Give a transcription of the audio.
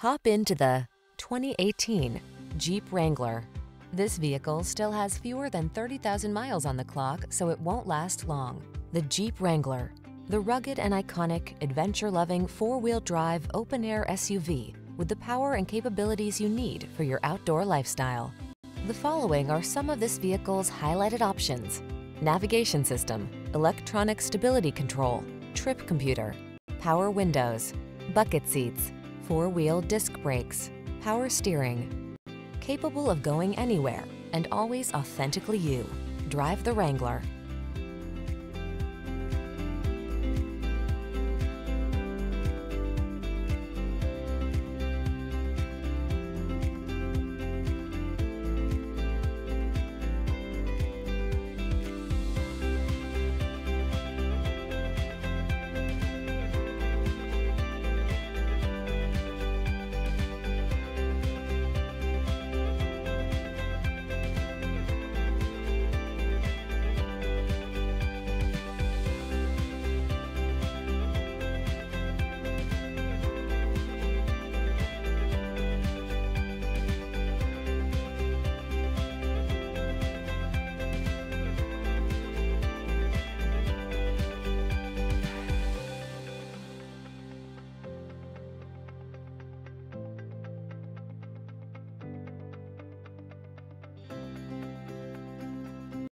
Hop into the 2018 Jeep Wrangler. This vehicle still has fewer than 30,000 miles on the clock, so it won't last long. The Jeep Wrangler, the rugged and iconic, adventure-loving four-wheel drive open-air SUV with the power and capabilities you need for your outdoor lifestyle. The following are some of this vehicle's highlighted options: navigation system, electronic stability control, trip computer, power windows, bucket seats, four-wheel disc brakes, power steering. Capable of going anywhere and always authentically you. Drive the Wrangler.